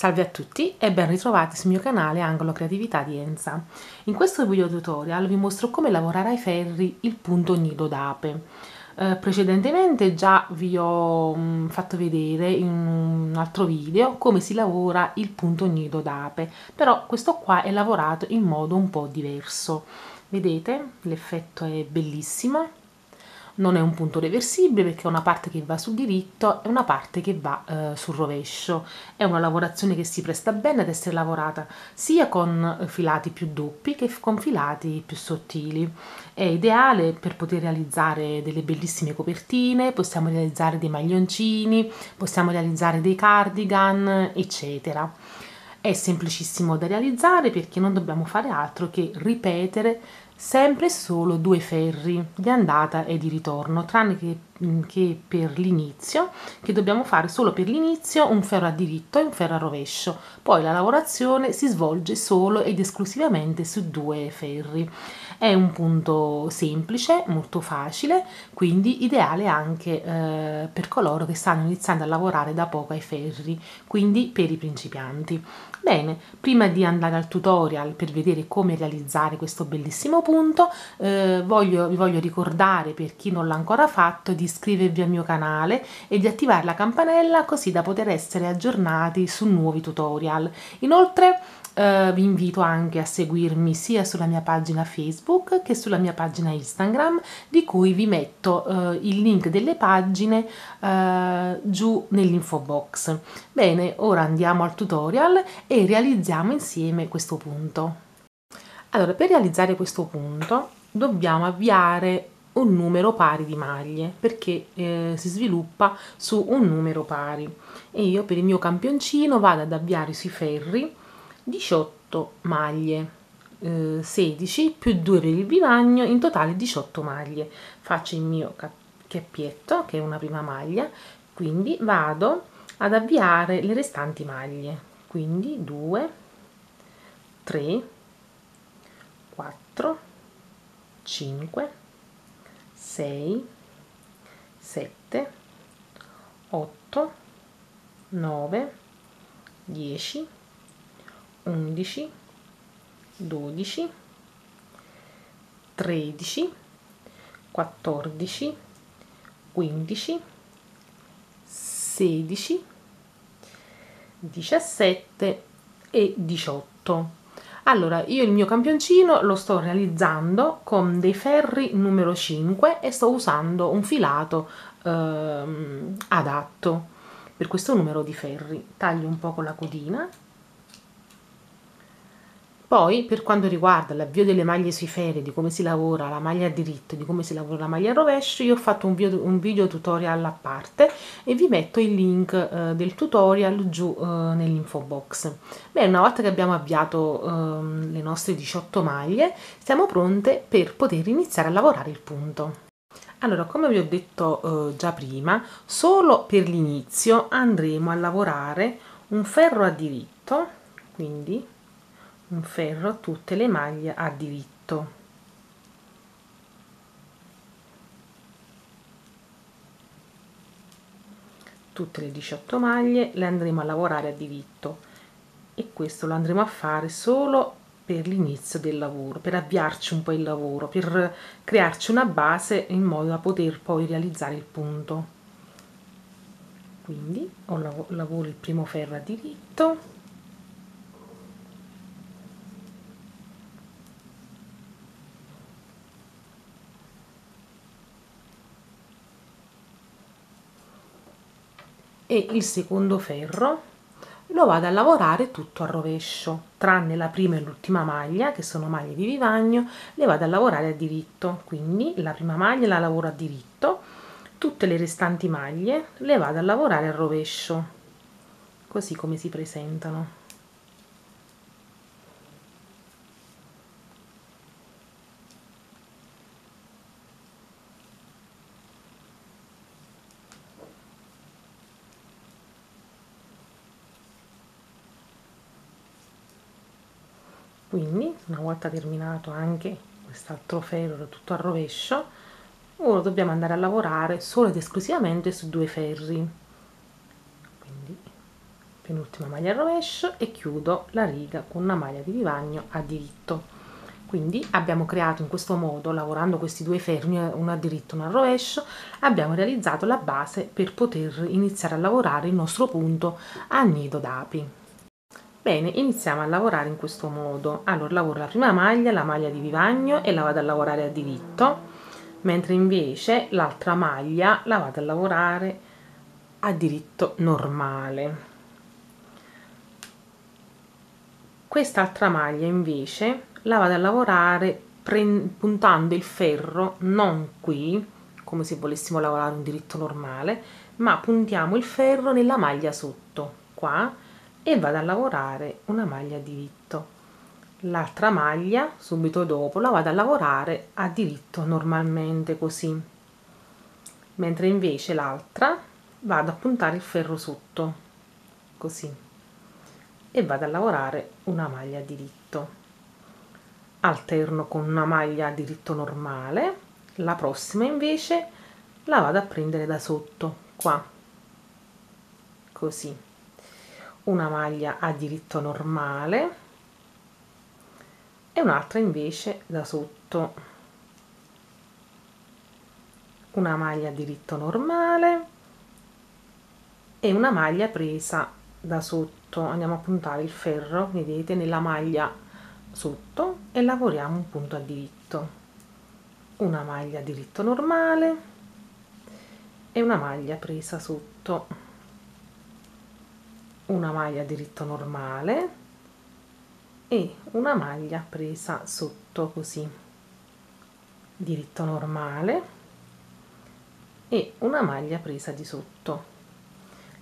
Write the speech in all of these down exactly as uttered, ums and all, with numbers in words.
Salve a tutti e ben ritrovati sul mio canale Angolo Creatività di Enza. In questo video tutorial vi mostro come lavorare ai ferri il punto nido d'ape. Eh, precedentemente già vi ho mh, fatto vedere in un altro video come si lavora il punto nido d'ape, però questo qua è lavorato in modo un po' diverso. Vedete, l'effetto è bellissimo. Non è un punto reversibile perché è una parte che va sul diritto e una parte che va eh, sul rovescio. È una lavorazione che si presta bene ad essere lavorata sia con filati più doppi che con filati più sottili. È ideale per poter realizzare delle bellissime copertine, possiamo realizzare dei maglioncini, possiamo realizzare dei cardigan, eccetera. È semplicissimo da realizzare perché non dobbiamo fare altro che ripetere sempre e solo due ferri di andata e di ritorno, tranne che, che per l'inizio, che dobbiamo fare solo per l'inizio un ferro a diritto e un ferro a rovescio. Poi la lavorazione si svolge solo ed esclusivamente su due ferri. È un punto semplice, molto facile, quindi ideale anche eh, per coloro che stanno iniziando a lavorare da poco ai ferri, quindi per i principianti. Bene, prima di andare al tutorial per vedere come realizzare questo bellissimo punto, Punto, eh, voglio, vi voglio ricordare, per chi non l'ha ancora fatto, di iscrivervi al mio canale e di attivare la campanella così da poter essere aggiornati su nuovi tutorial. Inoltre eh, vi invito anche a seguirmi sia sulla mia pagina Facebook che sulla mia pagina Instagram, di cui vi metto eh, il link delle pagine eh, giù nell'info box. Bene, ora andiamo al tutorial e realizziamo insieme questo punto. Allora, per realizzare questo punto dobbiamo avviare un numero pari di maglie, perché eh, si sviluppa su un numero pari, e io per il mio campioncino vado ad avviare sui ferri diciotto maglie, eh, sedici più due per il bivagno, in totale diciotto maglie. Faccio il mio cappietto, che è una prima maglia, quindi vado ad avviare le restanti maglie, quindi due, tre, quattro, cinque, sei, sette, otto, nove, dieci, undici, dodici, tredici, quattordici, quindici, sedici, diciassette e diciotto. Allora, io il mio campioncino lo sto realizzando con dei ferri numero cinque e sto usando un filato ehm, adatto per questo numero di ferri. Taglio un po' con la codina. Poi, per quanto riguarda l'avvio delle maglie sui ferri, di come si lavora la maglia a diritto, di come si lavora la maglia a rovescio, io ho fatto un video, un video tutorial a parte e vi metto il link eh, del tutorial giù eh, nell'info box. Beh, una volta che abbiamo avviato eh, le nostre diciotto maglie, siamo pronte per poter iniziare a lavorare il punto. Allora, come vi ho detto eh, già prima, solo per l'inizio andremo a lavorare un ferro a diritto, quindi un ferro tutte le maglie a diritto, tutte le diciotto maglie le andremo a lavorare a diritto, e questo lo andremo a fare solo per l'inizio del lavoro, per avviarci un po' il lavoro, per crearci una base in modo da poter poi realizzare il punto. Quindi lavoro il primo ferro a diritto, e il secondo ferro lo vado a lavorare tutto a rovescio, tranne la prima e l'ultima maglia, che sono maglie di vivagno, le vado a lavorare a diritto. Quindi la prima maglia la lavoro a diritto, tutte le restanti maglie le vado a lavorare a rovescio, così come si presentano. Quindi, una volta terminato anche quest'altro ferro tutto a rovescio, ora dobbiamo andare a lavorare solo ed esclusivamente su due ferri. Quindi, penultima maglia al rovescio e chiudo la riga con una maglia di vivagno a diritto. Quindi abbiamo creato in questo modo, lavorando questi due fermi, uno a diritto e uno al rovescio, abbiamo realizzato la base per poter iniziare a lavorare il nostro punto a nido d'api. Bene, iniziamo a lavorare in questo modo. Allora lavoro la prima maglia, la maglia di vivagno, e la vado a lavorare a diritto, mentre invece l'altra maglia la vado a lavorare a diritto normale. Quest'altra maglia invece la vado a lavorare puntando il ferro non qui, come se volessimo lavorare un diritto normale, ma puntiamo il ferro nella maglia sotto qua e vado a lavorare una maglia a diritto. L'altra maglia subito dopo la vado a lavorare a diritto normalmente così, mentre invece l'altra vado a puntare il ferro sotto così e vado a lavorare una maglia a diritto. Alterno con una maglia a diritto normale, la prossima invece la vado a prendere da sotto qua così, una maglia a diritto normale e un'altra invece da sotto, una maglia a diritto normale e una maglia presa da sotto. Andiamo a puntare il ferro, vedete, nella maglia sotto e lavoriamo un punto a diritto, una maglia a diritto normale e una maglia presa sotto, una maglia a diritto normale e una maglia presa sotto così, diritto normale e una maglia presa di sotto,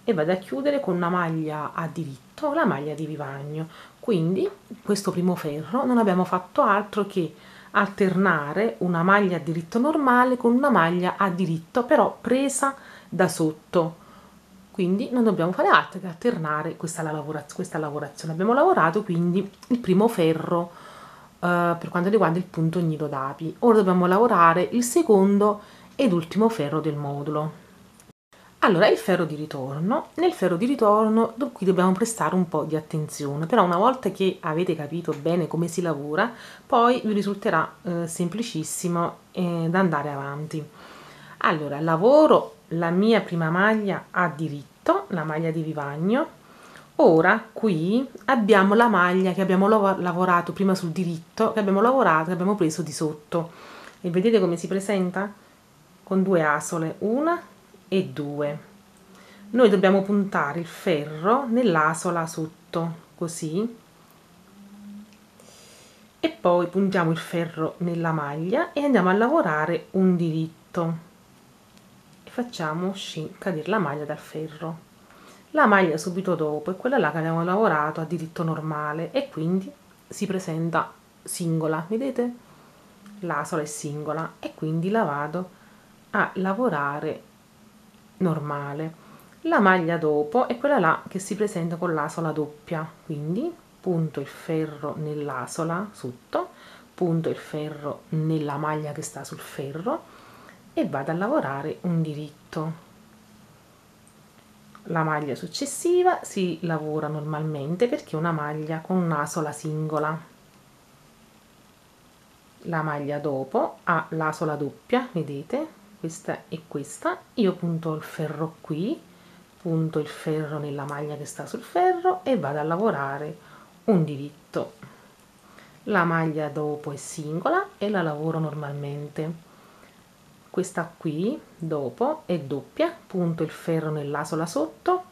e vado a chiudere con una maglia a diritto, la maglia di vivagno. Quindi questo primo ferro non abbiamo fatto altro che alternare una maglia a diritto normale con una maglia a diritto però presa da sotto. Quindi non dobbiamo fare altro che alternare questa, lavoraz questa lavorazione. Abbiamo lavorato quindi il primo ferro eh, per quanto riguarda il punto nido d'api. Ora dobbiamo lavorare il secondo ed ultimo ferro del modulo. Allora il ferro di ritorno. Nel ferro di ritorno qui dobbiamo prestare un po' di attenzione, però una volta che avete capito bene come si lavora, poi vi risulterà eh, semplicissimo eh, da andare avanti. Allora lavoro la mia prima maglia a diritto, la maglia di vivagno. Ora qui abbiamo la maglia che abbiamo lavorato prima sul diritto, che abbiamo lavorato, che abbiamo preso di sotto, e vedete come si presenta? Con due asole, una e due. Noi dobbiamo puntare il ferro nell'asola sotto così e poi puntiamo il ferro nella maglia e andiamo a lavorare un diritto. Facciamo cadere la maglia dal ferro. La maglia subito dopo è quella là che abbiamo lavorato a diritto normale e quindi si presenta singola, vedete? L'asola è singola e quindi la vado a lavorare normale. La maglia dopo è quella là che si presenta con l'asola doppia, quindi punto il ferro nell'asola sotto, punto il ferro nella maglia che sta sul ferro e vado a lavorare un diritto. La maglia successiva si lavora normalmente perché è una maglia con un'asola singola. La maglia dopo ha l'asola doppia, vedete? Questa e questa. Io punto il ferro qui, punto il ferro nella maglia che sta sul ferro e vado a lavorare un diritto. La maglia dopo è singola e la lavoro normalmente. Questa qui dopo è doppia, punto il ferro nell'asola sotto,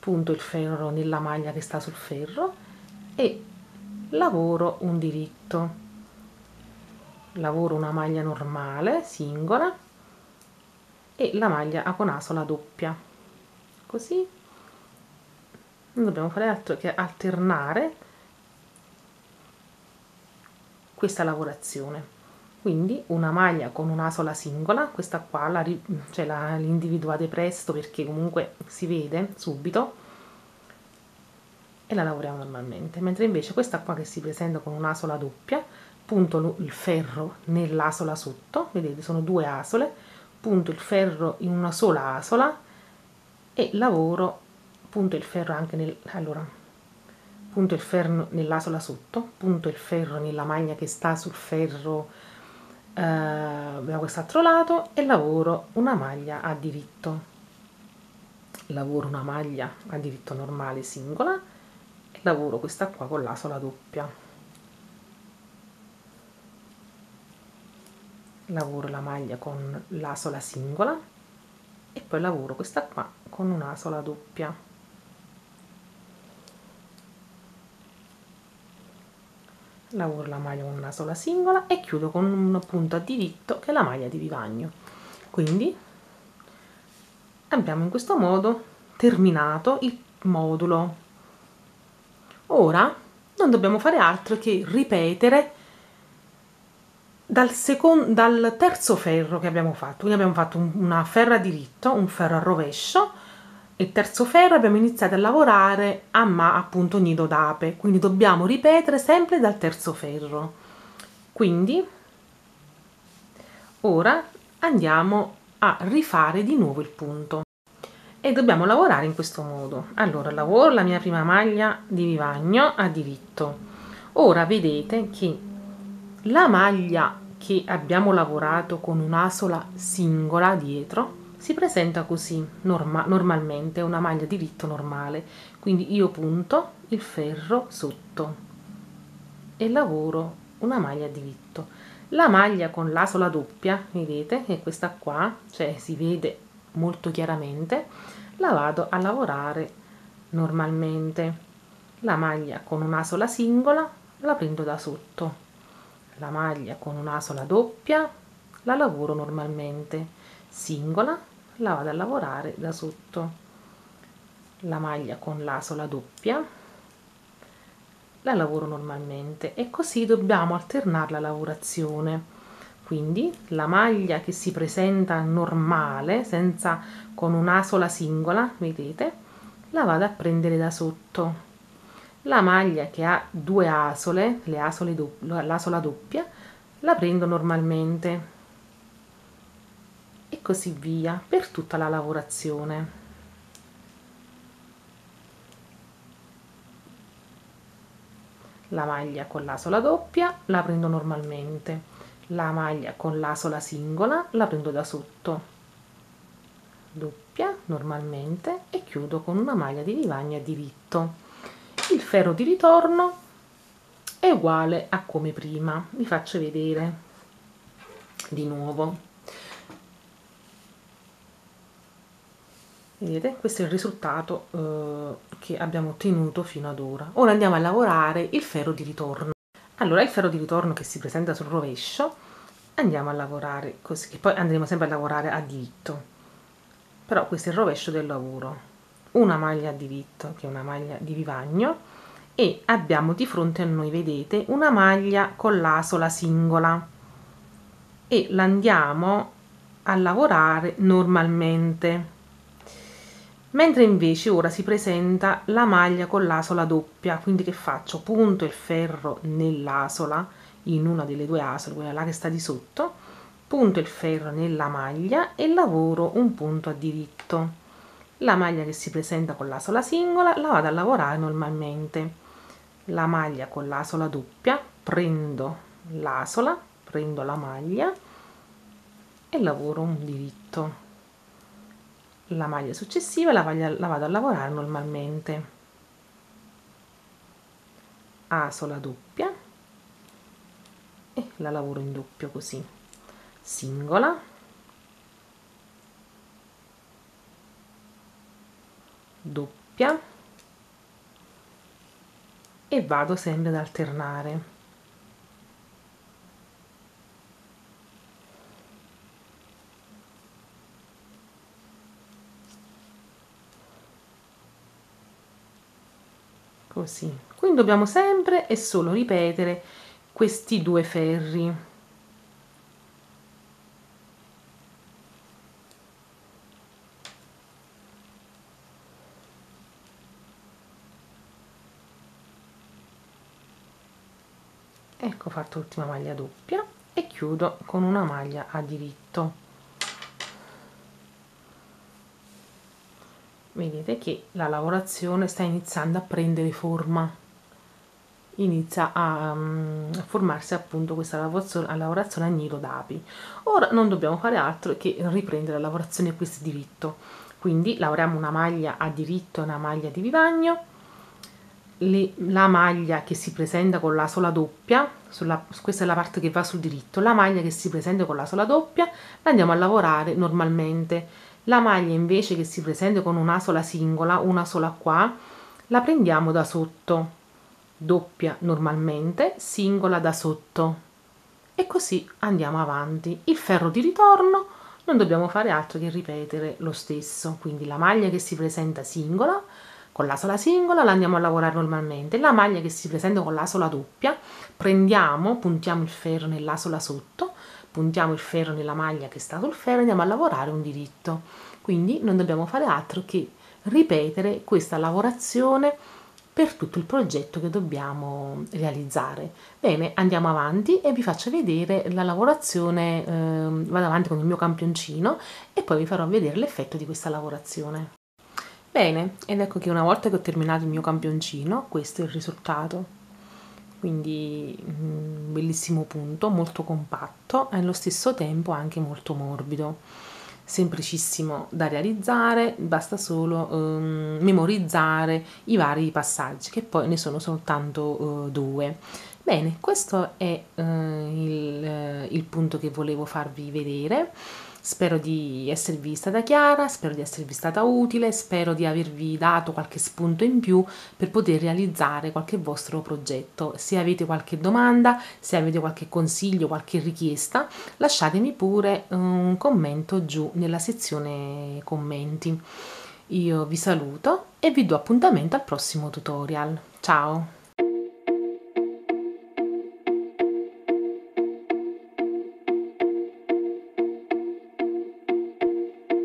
punto il ferro nella maglia che sta sul ferro e lavoro un diritto. Lavoro una maglia normale, singola, e la maglia con asola doppia. Così non dobbiamo fare altro che alternare questa lavorazione. Quindi una maglia con un'asola singola, questa qua la, cioè la, l'individuate presto perché comunque si vede subito e la lavoriamo normalmente, mentre invece questa qua che si presenta con un'asola doppia, punto il ferro nell'asola sotto, vedete sono due asole, punto il ferro in una sola asola e lavoro punto il ferro anche nel, allora, punto il ferro nell'asola sotto, punto il ferro nella maglia che sta sul ferro eh, da quest'altro lato, e lavoro una maglia a diritto, lavoro una maglia a diritto normale singola e lavoro questa qua con l'asola doppia, lavoro la maglia con l'asola singola e poi lavoro questa qua con un'asola doppia, lavoro la maglia con un'asola singola e chiudo con un punto a diritto che è la maglia di vivagno. Quindi abbiamo in questo modo terminato il modulo. Ora non dobbiamo fare altro che ripetere Dal, secondo, dal terzo ferro che abbiamo fatto. Quindi abbiamo fatto un, una ferro a diritto, un ferro a rovescio, e il terzo ferro abbiamo iniziato a lavorare a ma appunto nido d'ape, quindi dobbiamo ripetere sempre dal terzo ferro. Quindi ora andiamo a rifare di nuovo il punto e dobbiamo lavorare in questo modo. Allora lavoro la mia prima maglia di vivagno a diritto. Ora vedete che la maglia che abbiamo lavorato con un'asola singola dietro si presenta così, norma normalmente, una maglia di diritto normale. Quindi io punto il ferro sotto e lavoro una maglia di diritto. La maglia con l'asola doppia, vedete, che è questa qua, cioè si vede molto chiaramente, la vado a lavorare normalmente. La maglia con un'asola singola la prendo da sotto. La maglia con un'asola doppia la lavoro normalmente, singola la vado a lavorare da sotto. La maglia con l'asola doppia la lavoro normalmente e così dobbiamo alternare la lavorazione. Quindi la maglia che si presenta normale, senza, con un'asola singola, vedete, la vado a prendere da sotto. La maglia che ha due asole, le asole dopp- l'asola doppia, la prendo normalmente, e così via per tutta la lavorazione. La maglia con l'asola doppia la prendo normalmente, la maglia con l'asola singola la prendo da sotto, doppia normalmente, e chiudo con una maglia di vivagno a diritto. Il ferro di ritorno è uguale a come prima, vi faccio vedere di nuovo. Vedete, questo è il risultato eh, che abbiamo ottenuto fino ad ora. Ora andiamo a lavorare il ferro di ritorno. Allora, il ferro di ritorno che si presenta sul rovescio andiamo a lavorare così, che poi andremo sempre a lavorare a diritto, però questo è il rovescio del lavoro. Una maglia a diritto, che è una maglia di vivagno, e abbiamo di fronte a noi, vedete, una maglia con l'asola singola e la andiamo a lavorare normalmente, mentre invece ora si presenta la maglia con l'asola doppia. Quindi che faccio? Punto il ferro nell'asola, in una delle due asole, quella là che sta di sotto, punto il ferro nella maglia e lavoro un punto a diritto. La maglia che si presenta con l'asola singola la vado a lavorare normalmente. La maglia con l'asola doppia, prendo l'asola, prendo la maglia e lavoro un diritto. La maglia successiva la vado a lavorare normalmente. Asola doppia e la lavoro in doppio così. Singola, doppia, e vado sempre ad alternare. Così. Quindi dobbiamo sempre e solo ripetere questi due ferri. Ecco, ho fatto l'ultima maglia doppia e chiudo con una maglia a diritto. vedete che la lavorazione sta iniziando a prendere forma, inizia a, um, a formarsi appunto questa lavorazione, a lavorazione a nido d'api. Ora non dobbiamo fare altro che riprendere la lavorazione a questo diritto, quindi lavoriamo una maglia a diritto e una maglia di vivagno. Le, la maglia che si presenta con la sola doppia, sulla, questa è la parte che va sul diritto, la maglia che si presenta con la sola doppia la andiamo a lavorare normalmente, la maglia invece che si presenta con una sola singola, una sola qua, la prendiamo da sotto, doppia normalmente, singola da sotto, e così andiamo avanti. Il ferro di ritorno non dobbiamo fare altro che ripetere lo stesso, quindi la maglia che si presenta singola con la sola singola la andiamo a lavorare normalmente, la maglia che si presenta con la sola doppia prendiamo, puntiamo il ferro nella sola sotto, puntiamo il ferro nella maglia che sta sul ferro e andiamo a lavorare un diritto. Quindi non dobbiamo fare altro che ripetere questa lavorazione per tutto il progetto che dobbiamo realizzare. Bene, andiamo avanti e vi faccio vedere la lavorazione, eh, vado avanti con il mio campioncino e poi vi farò vedere l'effetto di questa lavorazione. Bene, ed ecco che una volta che ho terminato il mio campioncino, questo è il risultato. Quindi un bellissimo punto, molto compatto e allo stesso tempo anche molto morbido. Semplicissimo da realizzare, basta solo um, memorizzare i vari passaggi, che poi ne sono soltanto uh, due. Bene, questo è uh, il, uh, il punto che volevo farvi vedere. Spero di esservi stata chiara, spero di esservi stata utile, spero di avervi dato qualche spunto in più per poter realizzare qualche vostro progetto. Se avete qualche domanda, se avete qualche consiglio, qualche richiesta, lasciatemi pure un commento giù nella sezione commenti. Io vi saluto e vi do appuntamento al prossimo tutorial. Ciao!